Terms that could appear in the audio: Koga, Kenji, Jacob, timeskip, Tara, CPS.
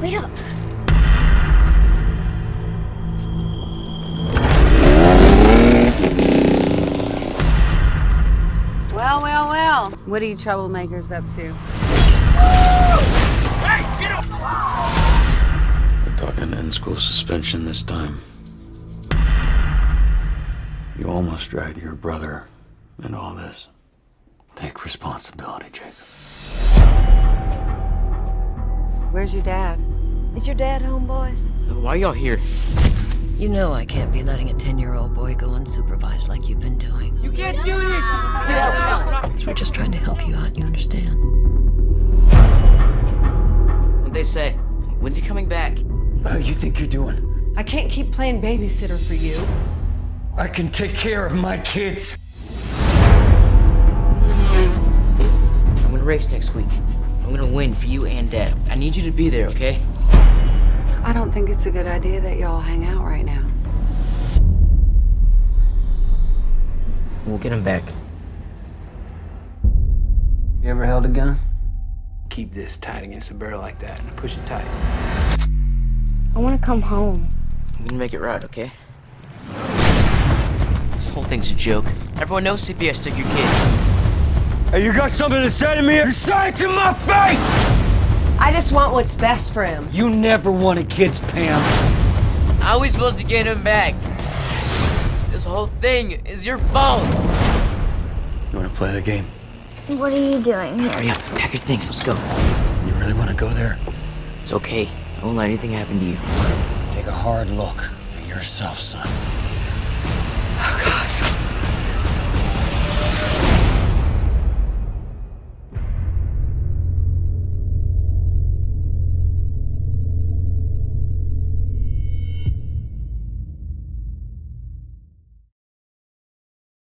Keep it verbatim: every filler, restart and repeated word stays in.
Wait up. Well, well, well. What are you troublemakers up to? Hey, get up! We're talking in-school suspension this time. You almost dragged your brother into all this. Take responsibility, Jacob. Where's your dad? Is your dad home, boys? Why y'all here? You know I can't be letting a ten-year-old boy go unsupervised like you've been doing. You can't do this! No, no, no. We're just trying to help you out, you understand? What'd they say? When's he coming back? How you think you're doing? I can't keep playing babysitter for you. I can take care of my kids. I'm gonna race next week. I'm gonna win for you and Dad. I need you to be there, okay? I don't think it's a good idea that y'all hang out right now. We'll get him back. You ever held a gun? Keep this tight against the barrel like that and push it tight. I want to come home. I'm gonna make it right, okay? This whole thing's a joke. Everyone knows C P S took your kid. Hey, you got something to say to me? You say it to my face! I just want what's best for him. You never wanted kids, Pam. How are we supposed to get him back? This whole thing is your fault. You want to play the game? What are you doing here? Hurry up. Pack your things. Let's go. You really want to go there? It's okay. I won't let anything happen to you. Take a hard look at yourself, son. Oh, God.